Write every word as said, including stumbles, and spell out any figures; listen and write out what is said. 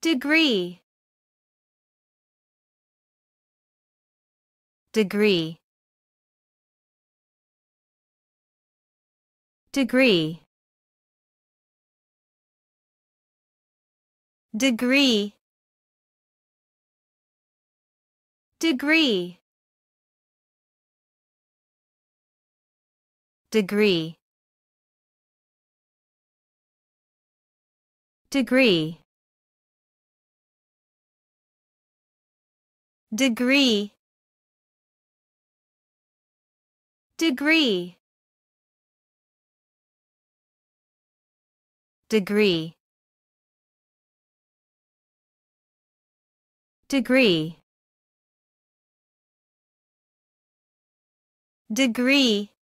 Degree, degree, degree, degree, degree, degree, degree, degree, degree, degree, degree, degree,